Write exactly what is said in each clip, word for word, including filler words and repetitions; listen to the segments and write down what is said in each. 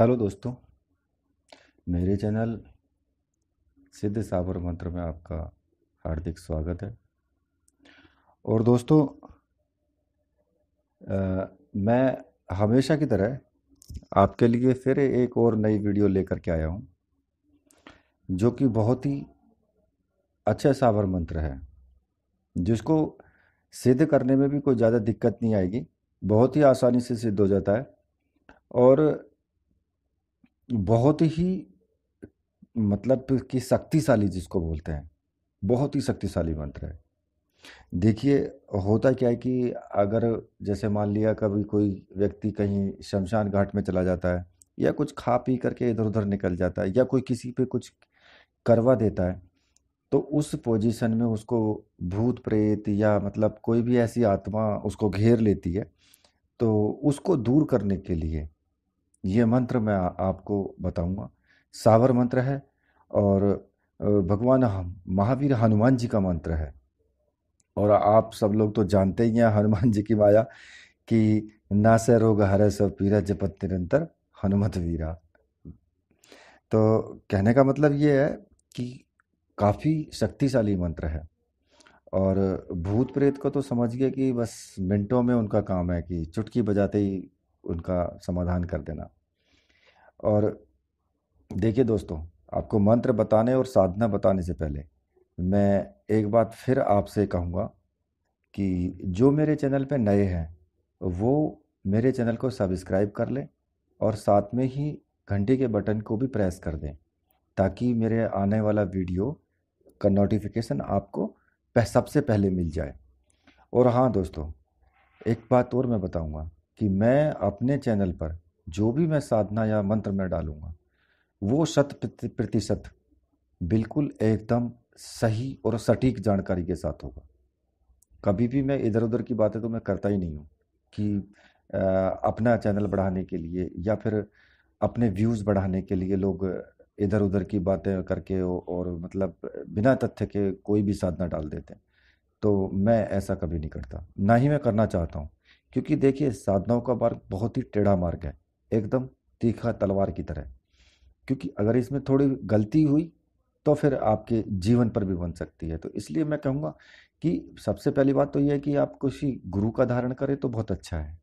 Hello दोस्तों, मेरे channel सिद्ध शाबर मंत्र में आपका हार्दिक स्वागत है। और दोस्तों आ, मैं हमेशा की तरह आपके लिए फिर एक और नई वीडियो लेकर के आया हूँ, जो कि बहुत ही अच्छा शाबर मंत्र है, जिसको सिद्ध करने में भी कोई ज़्यादा दिक्कत नहीं आएगी, बहुत ही आसानी से सिद्ध हो जाता है और बहुत ही मतलब कि शक्तिशाली, जिसको बोलते हैं, बहुत ही शक्तिशाली मंत्र है। देखिए होता क्या है कि अगर जैसे मान लिया कभी कोई व्यक्ति कहीं शमशान घाट में चला जाता है या कुछ खा पी करके इधर उधर निकल जाता है या कोई किसी पे कुछ करवा देता है, तो उस पोजीशन में उसको भूत प्रेत या मतलब कोई भी ऐसी आत्मा उसको घेर लेती है, तो उसको दूर करने के लिए ये मंत्र मैं आपको बताऊंगा। शाबर मंत्र है और भगवान महावीर हनुमान जी का मंत्र है। और आप सब लोग तो जानते ही हैं हनुमान जी की माया कि नासै रोग हरै सब पीरा जपत निरंतर हनुमत वीरा। तो कहने का मतलब ये है कि काफ़ी शक्तिशाली मंत्र है और भूत प्रेत को तो समझिए कि बस मिनटों में उनका काम है कि चुटकी बजाते ही उनका समाधान कर देना। और देखिए दोस्तों, आपको मंत्र बताने और साधना बताने से पहले मैं एक बात फिर आपसे कहूँगा कि जो मेरे चैनल पे नए हैं वो मेरे चैनल को सब्सक्राइब कर लें और साथ में ही घंटी के बटन को भी प्रेस कर दें, ताकि मेरे आने वाला वीडियो का नोटिफिकेशन आपको सबसे पहले मिल जाए। और हाँ दोस्तों, एक बात और मैं बताऊँगा कि मैं अपने चैनल पर जो भी मैं साधना या मंत्र में डालूँगा वो शत प्रतिशत बिल्कुल एकदम सही और सटीक जानकारी के साथ होगा। कभी भी मैं इधर उधर की बातें तो मैं करता ही नहीं हूँ कि आ, अपना चैनल बढ़ाने के लिए या फिर अपने व्यूज़ बढ़ाने के लिए लोग इधर उधर की बातें करके और मतलब बिना तथ्य के कोई भी साधना डाल देते हैं। तो मैं ऐसा कभी नहीं करता, ना ही मैं करना चाहता हूँ, क्योंकि देखिए साधनाओं का मार्ग बहुत ही टेढ़ा मार्ग है, एकदम तीखा तलवार की तरह। क्योंकि अगर इसमें थोड़ी गलती हुई तो फिर आपके जीवन पर भी बन सकती है। तो इसलिए मैं कहूँगा कि सबसे पहली बात तो यह है कि आप किसी गुरु का धारण करें तो बहुत अच्छा है,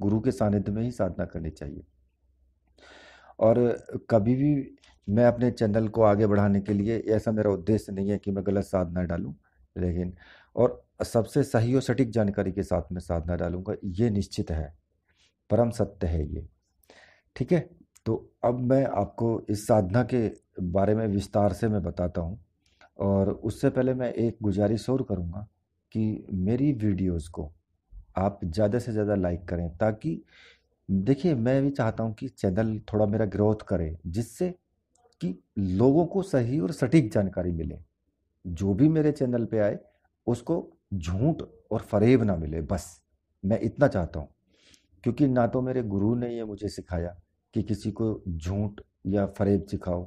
गुरु के सानिध्य में ही साधना करनी चाहिए। और कभी भी मैं अपने चैनल को आगे बढ़ाने के लिए, ऐसा मेरा उद्देश्य नहीं है कि मैं गलत साधना डालूँ, लेकिन और सबसे सही और सटीक जानकारी के साथ में साधना डालूंगा, ये निश्चित है, परम सत्य है ये। ठीक है, तो अब मैं आपको इस साधना के बारे में विस्तार से मैं बताता हूँ। और उससे पहले मैं एक गुजारिश और करूँगा कि मेरी वीडियोस को आप ज़्यादा से ज़्यादा लाइक करें, ताकि देखिए मैं भी चाहता हूँ कि चैनल थोड़ा मेरा ग्रोथ करे, जिससे कि लोगों को सही और सटीक जानकारी मिले। जो भी मेरे चैनल पे आए उसको झूठ और फरेब ना मिले, बस मैं इतना चाहता हूँ। क्योंकि ना तो मेरे गुरु ने ये मुझे सिखाया कि किसी को झूठ या फरेब सिखाओ,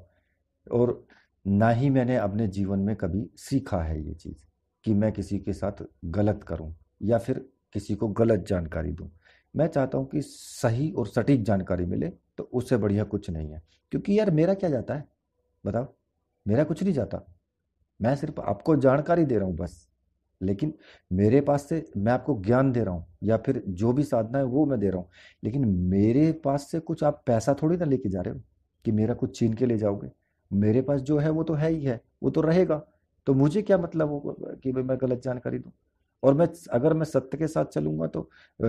और ना ही मैंने अपने जीवन में कभी सीखा है ये चीज़ कि मैं किसी के साथ गलत करूँ या फिर किसी को गलत जानकारी दूँ। मैं चाहता हूँ कि सही और सटीक जानकारी मिले, तो उससे बढ़िया कुछ नहीं है। क्योंकि यार मेरा क्या जाता है, बताओ, मेरा कुछ नहीं जाता, मैं सिर्फ आपको जानकारी दे रहा हूँ बस। लेकिन मेरे पास से मैं आपको ज्ञान दे रहा हूँ या फिर जो भी साधना है वो मैं दे रहा हूँ, लेकिन मेरे पास से कुछ आप पैसा थोड़ी ना लेके जा रहे हो कि मेरा कुछ छीन के ले जाओगे। मेरे पास जो है वो तो है ही है, वो तो रहेगा। तो मुझे क्या मतलब होगा कि भाई मैं गलत जानकारी दूँ। और मैं अगर मैं सत्य के साथ चलूँगा तो आ,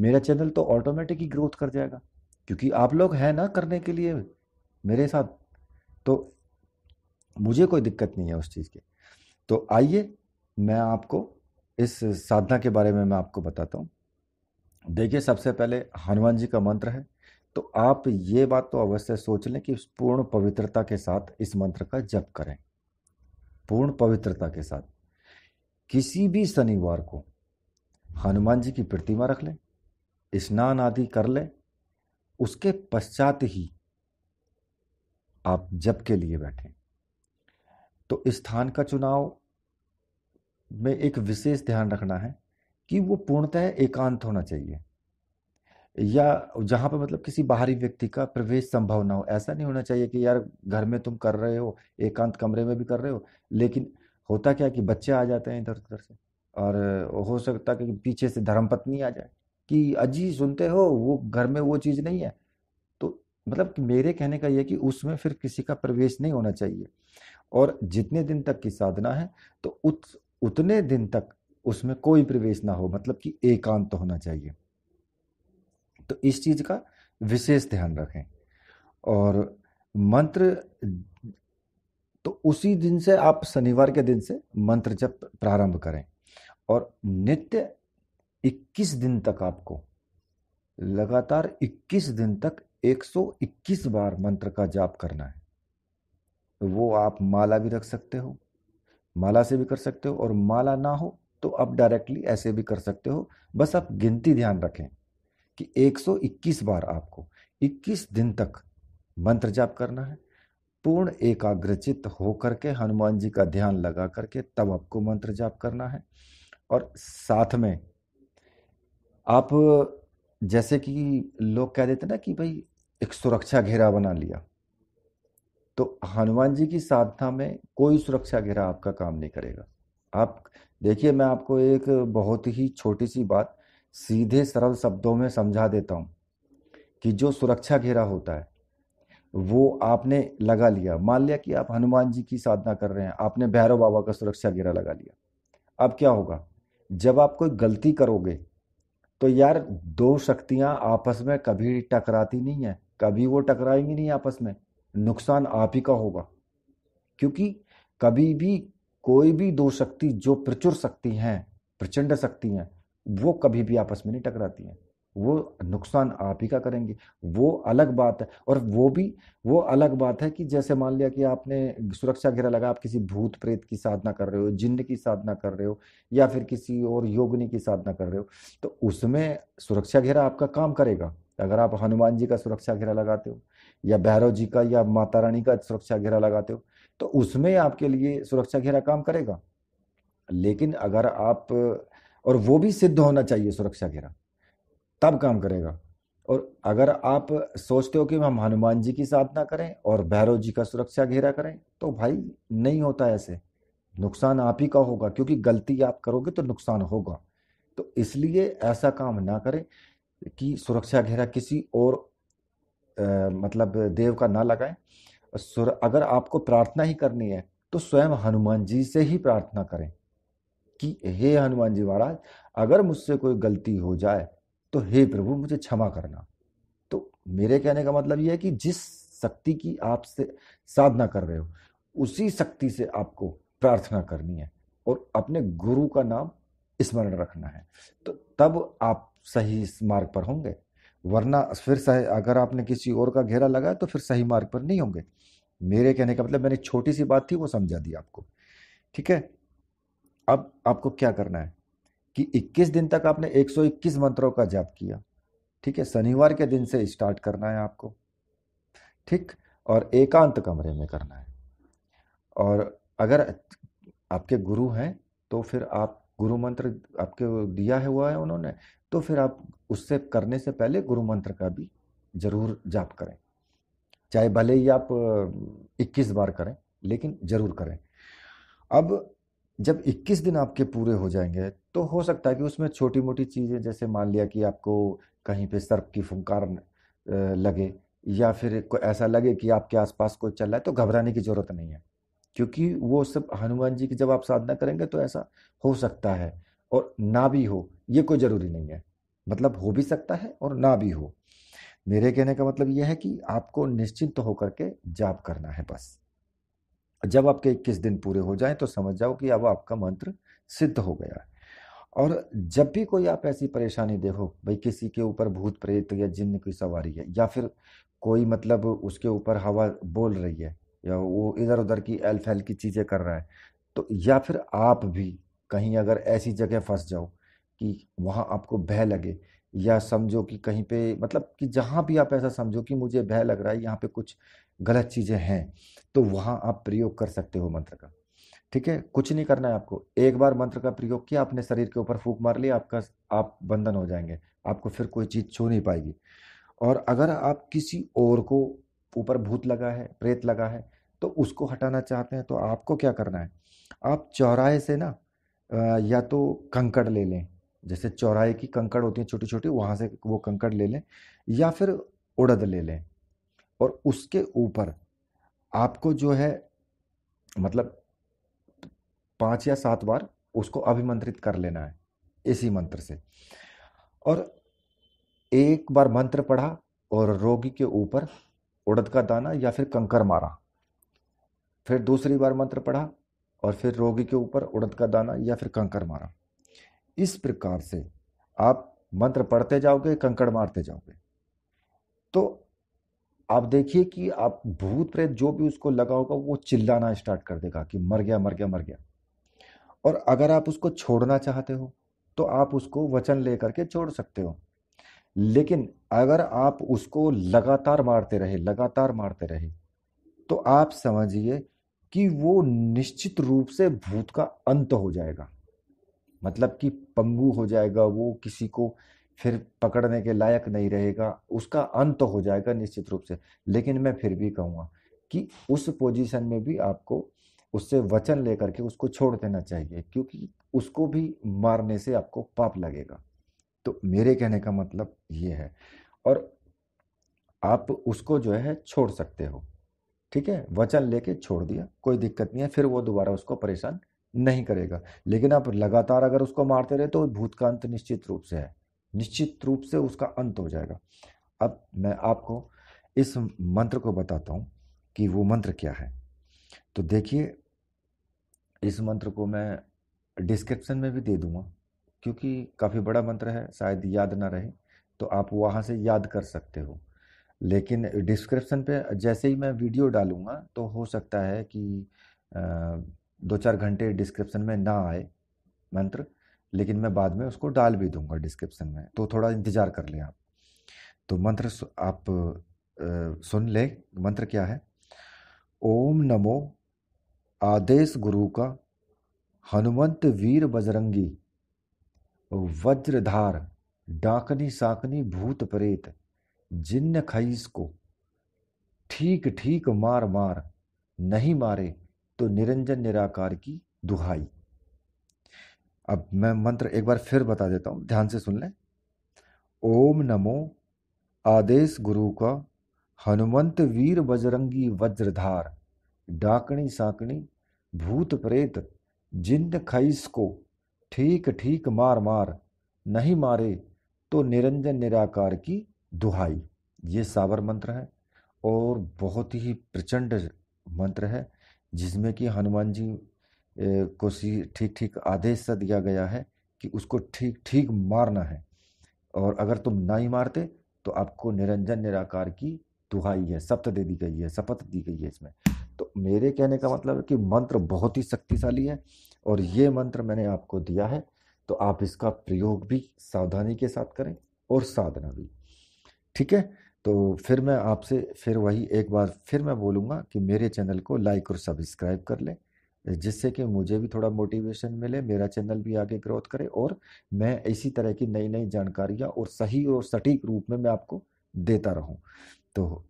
मेरा चैनल तो ऑटोमेटिक ही ग्रोथ कर जाएगा, क्योंकि आप लोग हैं ना करने के लिए मेरे साथ, तो मुझे कोई दिक्कत नहीं है उस चीज़ की। तो आइए मैं आपको इस साधना के बारे में मैं आपको बताता हूँ। देखिए सबसे पहले हनुमान जी का मंत्र है, तो आप ये बात तो अवश्य सोच लें कि पूर्ण पवित्रता के साथ इस मंत्र का जप करें। पूर्ण पवित्रता के साथ किसी भी शनिवार को हनुमान जी की प्रतिमा रख लें, स्नान आदि कर लें, उसके पश्चात ही आप जप के लिए बैठें। तो स्थान का चुनाव में एक विशेष ध्यान रखना है कि वो पूर्णतः एकांत होना चाहिए। या जहां पे मतलब किसी बाहरी व्यक्ति का प्रवेश संभव ना हो। ऐसा नहीं होना चाहिए कि यार घर में तुम कर रहे हो, एकांत कमरे में भी कर रहे हो, लेकिन होता क्या है कि बच्चे आ जाते हैं इधर उधर से, और हो सकता है कि पीछे से धर्मपत्नी आ जाए कि अजी सुनते हो वो घर में वो चीज़ नहीं है। तो मतलब कि मेरे कहने का यह कि उसमें फिर किसी का प्रवेश नहीं होना चाहिए। और जितने दिन तक की साधना है तो उत, उतने दिन तक उसमें कोई प्रवेश ना हो, मतलब कि एकांत होना चाहिए। तो इस चीज का विशेष ध्यान रखें। और मंत्र तो उसी दिन से आप शनिवार के दिन से मंत्र जप प्रारंभ करें, और नित्य इक्कीस दिन तक आपको लगातार इक्कीस दिन तक एक सौ इक्कीस बार मंत्र का जाप करना है। वो आप माला भी रख सकते हो, माला से भी कर सकते हो, और माला ना हो तो आप डायरेक्टली ऐसे भी कर सकते हो। बस आप गिनती ध्यान रखें कि एक सौ इक्कीस बार आपको इक्कीस दिन तक मंत्र जाप करना है। पूर्ण एकाग्रचित होकर के हनुमान जी का ध्यान लगा करके तब आपको मंत्र जाप करना है। और साथ में आप जैसे कि लोग कह देते ना कि भाई एक सुरक्षा घेरा बना लिया, तो हनुमान जी की साधना में कोई सुरक्षा घेरा आपका काम नहीं करेगा। आप देखिए, मैं आपको एक बहुत ही छोटी सी बात सीधे सरल शब्दों में समझा देता हूँ कि जो सुरक्षा घेरा होता है वो आपने लगा लिया। मान लिया कि आप हनुमान जी की साधना कर रहे हैं, आपने भैरव बाबा का सुरक्षा घेरा लगा लिया। अब क्या होगा, जब आप कोई गलती करोगे तो यार दो शक्तियां आपस में कभी टकराती नहीं है, कभी वो टकराएंगी नहीं आपस में, नुकसान आप ही का होगा। क्योंकि कभी भी कोई भी दो शक्ति जो प्रचुर शक्ति हैं, प्रचंड शक्ति हैं, वो कभी भी आपस में नहीं टकराती हैं, वो नुकसान आप ही का करेंगे। वो अलग बात है, और वो भी वो अलग बात है कि जैसे मान लिया कि आपने सुरक्षा घेरा लगा, आप किसी भूत प्रेत की साधना कर रहे हो, जिन्न की साधना कर रहे हो, या फिर किसी और योगिनी की साधना कर रहे हो, तो उसमें सुरक्षा घेरा आपका काम करेगा। अगर आप हनुमान जी का सुरक्षा घेरा लगाते हो, या भैरव जी का, या माता रानी का सुरक्षा घेरा लगाते हो, तो उसमें आपके लिए सुरक्षा घेरा काम करेगा। लेकिन अगर आप, और वो भी सिद्ध होना चाहिए सुरक्षा घेरा, तब काम करेगा। और अगर आप सोचते हो कि हम हनुमान जी की साधना करें और भैरव जी का सुरक्षा घेरा करें, तो भाई नहीं होता ऐसे, नुकसान आप ही का होगा। क्योंकि गलती आप करोगे तो नुकसान होगा, तो इसलिए ऐसा काम ना करें कि सुरक्षा घेरा किसी और आ, मतलब देव का ना लगाएं। सुर अगर आपको प्रार्थना ही करनी है तो स्वयं हनुमान जी से ही प्रार्थना करें कि हे हनुमान जी महाराज, अगर मुझसे कोई गलती हो जाए तो हे प्रभु मुझे क्षमा करना। तो मेरे कहने का मतलब यह है कि जिस शक्ति की आप से साधना कर रहे हो उसी शक्ति से आपको प्रार्थना करनी है, और अपने गुरु का नाम स्मरण रखना है, तो तब आप सही मार्ग पर होंगे। वरना फिर सही, अगर आपने किसी और का घेरा लगाया तो फिर सही मार्ग पर नहीं होंगे। मेरे कहने का मतलब मैंने छोटी सी बात थी वो समझा दी आपको, ठीक है। अब आपको क्या करना है कि इक्कीस दिन तक आपने एक सौ इक्कीस मंत्रों का जाप किया, ठीक है। शनिवार के दिन से स्टार्ट करना है आपको, ठीक, और एकांत कमरे में करना है। और अगर आपके गुरु हैं तो फिर आप गुरु मंत्र आपके दिया है हुआ है उन्होंने, तो फिर आप उससे करने से पहले गुरु मंत्र का भी जरूर जाप करें, चाहे भले ही आप इक्कीस बार करें, लेकिन जरूर करें। अब जब इक्कीस दिन आपके पूरे हो जाएंगे तो हो सकता है कि उसमें छोटी मोटी चीज़ें, जैसे मान लिया कि आपको कहीं पे सर्प की फुंकार लगे, या फिर कोई ऐसा लगे कि आपके आसपास कोई चल रहा है, तो घबराने की ज़रूरत नहीं है। क्योंकि वो सब हनुमान जी की जब आप साधना करेंगे तो ऐसा हो सकता है, और ना भी हो, ये कोई ज़रूरी नहीं है, मतलब हो भी सकता है और ना भी हो। मेरे कहने का मतलब यह है कि आपको निश्चिंत होकर के जाप करना है बस। जब आपके इक्कीस दिन पूरे हो जाएं तो समझ जाओ कि अब आपका मंत्र सिद्ध हो गया है। और जब भी कोई आप ऐसी परेशानी देखो, भाई किसी के ऊपर भूत प्रेत या जिन्न की सवारी है, या फिर कोई मतलब उसके ऊपर हवा बोल रही है, या वो इधर उधर की एल फैल की चीज़ें कर रहा है, तो या फिर आप भी कहीं अगर ऐसी जगह फंस जाओ कि वहाँ आपको भय लगे, या समझो कि कहीं पे मतलब कि जहाँ भी आप ऐसा समझो कि मुझे भय लग रहा है, यहाँ पे कुछ गलत चीज़ें हैं, तो वहाँ आप प्रयोग कर सकते हो मंत्र का। ठीक है, कुछ नहीं करना है आपको। एक बार मंत्र का प्रयोग किया, अपने शरीर के ऊपर फूंक मार लिया, आपका आप बंधन हो जाएंगे, आपको फिर कोई चीज छू नहीं पाएगी। और अगर आप किसी और को ऊपर भूत लगा है, प्रेत लगा है, तो उसको हटाना चाहते हैं तो आपको क्या करना है, आप चौराहे से ना या तो कंकड़ ले लें, जैसे चौराहे की कंकड़ होती है छोटी छोटी, वहाँ से वो कंकड़ ले लें या फिर उड़द ले लें, और उसके ऊपर आपको जो है मतलब पांच या सात बार उसको अभिमंत्रित कर लेना है इसी मंत्र से। और एक बार मंत्र पढ़ा और रोगी के ऊपर उड़द का दाना या फिर कंकर मारा, फिर दूसरी बार मंत्र पढ़ा और फिर रोगी के ऊपर उड़द का दाना या फिर कंकर मारा। इस प्रकार से आप मंत्र पढ़ते जाओगे, कंकड़ मारते जाओगे, तो आप देखिए कि आप भूत प्रेत जो भी उसको लगा होगा वो चिल्लाना स्टार्ट कर देगा कि मर गया मर गया मर गया। और अगर आप उसको छोड़ना चाहते हो तो आप उसको वचन ले करके छोड़ सकते हो, लेकिन अगर आप उसको लगातार मारते रहे लगातार मारते रहे तो आप समझिए कि वो निश्चित रूप से भूत का अंत हो जाएगा, मतलब कि पंगु हो जाएगा, वो किसी को फिर पकड़ने के लायक नहीं रहेगा, उसका अंत हो जाएगा निश्चित रूप से। लेकिन मैं फिर भी कहूँगा कि उस पोजीशन में भी आपको उससे वचन लेकर के उसको छोड़ देना चाहिए, क्योंकि उसको भी मारने से आपको पाप लगेगा। तो मेरे कहने का मतलब ये है, और आप उसको जो है छोड़ सकते हो, ठीक है, वचन लेके छोड़ दिया, कोई दिक्कत नहीं है, फिर वो दोबारा उसको परेशान नहीं करेगा। लेकिन आप लगातार अगर उसको मारते रहे तो भूत का अंत निश्चित रूप से है, निश्चित रूप से उसका अंत हो जाएगा। अब मैं आपको इस मंत्र को बताता हूँ कि वो मंत्र क्या है। तो देखिए, इस मंत्र को मैं डिस्क्रिप्शन में भी दे दूँगा, क्योंकि काफ़ी बड़ा मंत्र है, शायद याद ना रहे, तो आप वहाँ से याद कर सकते हो। लेकिन डिस्क्रिप्शन पे जैसे ही मैं वीडियो डालूँगा तो हो सकता है कि दो चार घंटे डिस्क्रिप्शन में ना आए मंत्र, लेकिन मैं बाद में उसको डाल भी दूंगा डिस्क्रिप्शन में, तो थोड़ा इंतज़ार कर लें आप। तो मंत्र आप सुन ले, मंत्र क्या है। ओम नमो आदेश गुरु का, हनुमंत वीर बजरंगी, वज्रधार डाकिनी शाकिनी भूत प्रेत, जिन्न खईस को ठीक ठीक मार मार, नहीं मारे तो निरंजन निराकार की दुहाई। अब मैं मंत्र एक बार फिर बता देता हूँ, ध्यान से सुन लें। ओम नमो आदेश गुरु का, हनुमंत वीर बजरंगी, वज्रधार डाकिनी शाकिनी भूत प्रेत, जिन्न खईस को ठीक ठीक मार मार, नहीं मारे तो निरंजन निराकार की दुहाई। ये सावर मंत्र है और बहुत ही प्रचंड मंत्र है, जिसमें कि हनुमान जी को ठीक ठीक आदेश सा दिया गया है कि उसको ठीक ठीक मारना है, और अगर तुम ना ही मारते तो आपको निरंजन निराकार की दुहाई है, शपथ दे दी गई है, शपथ दी गई है इसमें। तो मेरे कहने का मतलब है कि मंत्र बहुत ही शक्तिशाली है, और ये मंत्र मैंने आपको दिया है, तो आप इसका प्रयोग भी सावधानी के साथ करें और साधना भी, ठीक है। तो फिर मैं आपसे फिर वही एक बार फिर मैं बोलूँगा कि मेरे चैनल को लाइक और सब्सक्राइब कर लें, जिससे कि मुझे भी थोड़ा मोटिवेशन मिले, मेरा चैनल भी आगे ग्रोथ करे, और मैं इसी तरह की नई नई जानकारियाँ और सही और सटीक रूप में मैं आपको देता रहूं। तो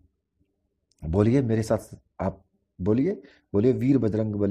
बोलिए मेरे साथ, आप बोलिए बोलिए वीर बजरंग बली।